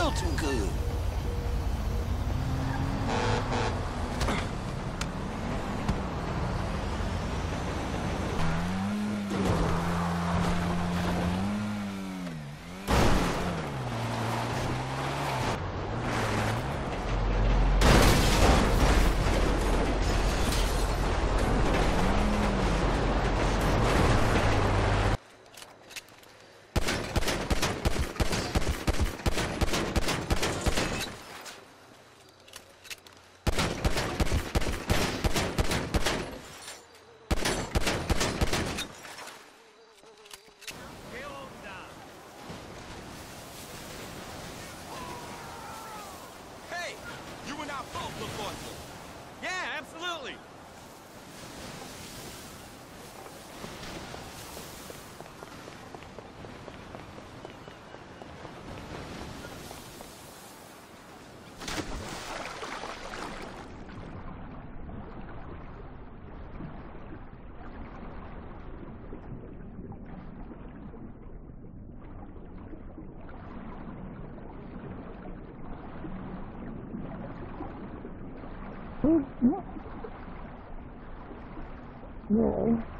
feel too good. No.